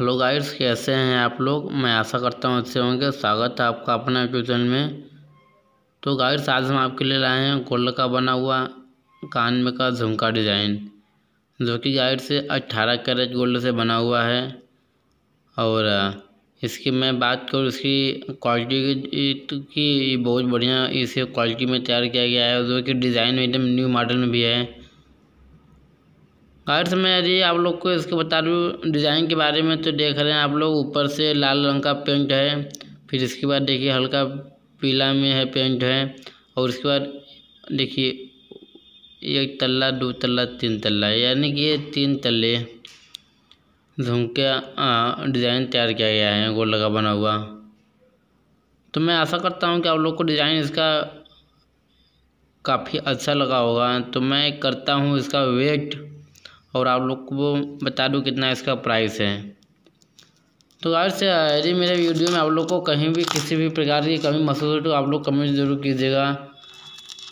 Hello guys, कैसे हैं आप लोग। मैं आशा करता हूँ अच्छे होंगे। स्वागत है आपका अपना यूट्यूब चैनल में। तो गाइस, आज हम आपके लिए लाए हैं गोल्ड का बना हुआ कान में का झुमका डिज़ाइन, जो कि गाइस से 18 कैरेट गोल्ड से बना हुआ है। और इसकी मैं बात करूँ, इसकी क्वालिटी की बहुत बढ़िया इसे क्वालिटी में तैयार किया गया है, जो कि डिज़ाइन एकदम न्यू मॉडल में भी है। गाइस, मैं यदि आप लोग को इसके बता दूँ डिज़ाइन के बारे में, तो देख रहे हैं आप लोग ऊपर से लाल रंग का पेंट है, फिर इसके बाद देखिए हल्का पीला में है पेंट है, और इसके बाद देखिए एक तल्ला, दो तल्ला, तीन तल्ला, यानी कि ये 3 तल्ले झुमका डिज़ाइन तैयार किया गया है गोल्ड का बना हुआ। तो मैं आशा करता हूँ कि आप लोग को डिज़ाइन इसका काफ़ी अच्छा लगा होगा। तो मैं करता हूँ इसका वेट और आप लोग को बता दूँ कितना इसका प्राइस है। तो गाइस, यदि मेरे वीडियो में आप लोग को कहीं भी किसी भी प्रकार की कमी महसूस हो तो आप लोग कमेंट ज़रूर कीजिएगा,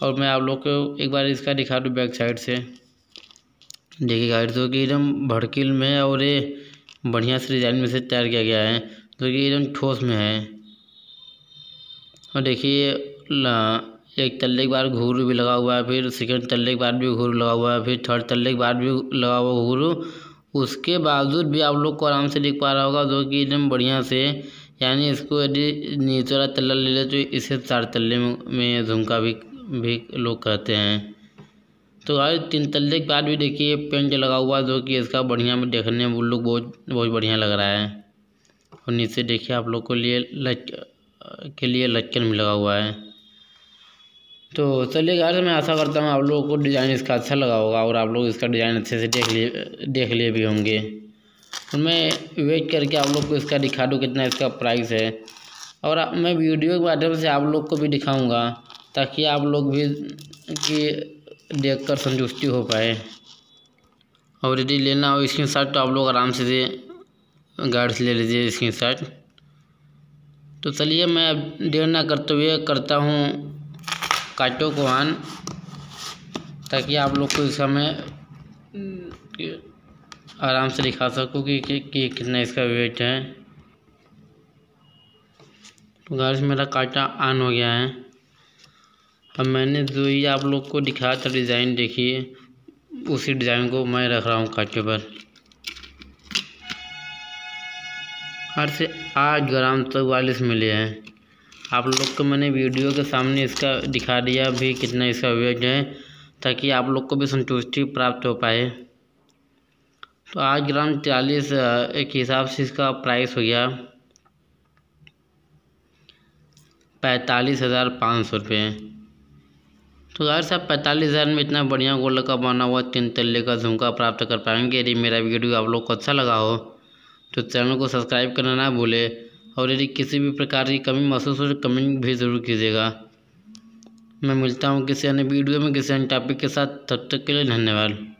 और मैं आप लोग को एक बार इसका दिखा दूँ बैक साइड से। देखिए गाइस, जो कि एकदम भड़कील में है और ये बढ़िया से डिज़ाइन में से तैयार किया गया है, जो कि एकदम ठोस में है। और देखिए एक तल्ले के बाद घुघरू भी लगा हुआ है, फिर सेकंड तल्ले के बाद भी घुघरू लगा हुआ है, फिर थर्ड तल्ले के बाद भी लगा हुआ घुघरू। उसके बावजूद भी आप लोग को आराम से दिख पा रहा होगा, जो कि एकदम बढ़िया से, यानी इसको यदि नीचे वाला तल्ला ले ले तो इसे 4 तल्ले में झुमका भी लोग कहते हैं। तो गाइस, 3 तल्ले के बाद भी देखिए पेंट लगा हुआ, जो कि इसका बढ़िया में देखने में लुक बहुत बढ़िया लग रहा है। और नीचे देखिए आप लोग को लिए लटकन में लगा हुआ है। तो चलिए गाइस, मैं आशा करता हूँ आप लोगों को डिज़ाइन इसका अच्छा लगा होगा, और आप लोग इसका डिज़ाइन अच्छे से देख लिए भी होंगे। तो मैं वेट करके आप लोग को इसका दिखा दूँ कितना इसका प्राइस है, और मैं वीडियो के माध्यम से आप लोग को भी दिखाऊँगा, ताकि आप लोग भी की देखकर संतुष्टि हो पाए। और यदि लेना हो स्क्रीनशॉट तो आप लोग आराम से गाइड से ले लीजिए स्क्रीनशॉट। तो चलिए, मैं देर ना करते हुए करता हूँ काटों को ऑन, ताकि आप लोग को इसका मैं आराम से दिखा सकूँ कि कितना इसका वेट है। तो गाइस, मेरा काटा ऑन हो गया है। अब मैंने जो ही आप लोग को दिखाया था डिज़ाइन, देखिए उसी डिज़ाइन को मैं रख रहा हूँ काटे पर। हर से 8 ग्राम तक 42 मिले हैं। आप लोग को मैंने वीडियो के सामने इसका दिखा दिया भी कितना इसका वेट है, ताकि आप लोग को भी संतुष्टि प्राप्त हो पाए। तो 8 ग्राम 43 के हिसाब से इसका प्राइस हो गया 45,500 रुपये। तो गाइस, आप 45,000 में इतना बढ़िया गोल्ड का बना हुआ 3 तल्ले का झुमका प्राप्त कर पाएंगे। यदि मेरा वीडियो आप लोग को अच्छा लगा हो तो चैनल को सब्सक्राइब करना ना भूले, और यदि किसी भी प्रकार की कमी महसूस हो तो कमेंट भी ज़रूर कीजिएगा। मैं मिलता हूँ किसी अन्य वीडियो में किसी अन्य टॉपिक के साथ, तब तक के लिए धन्यवाद।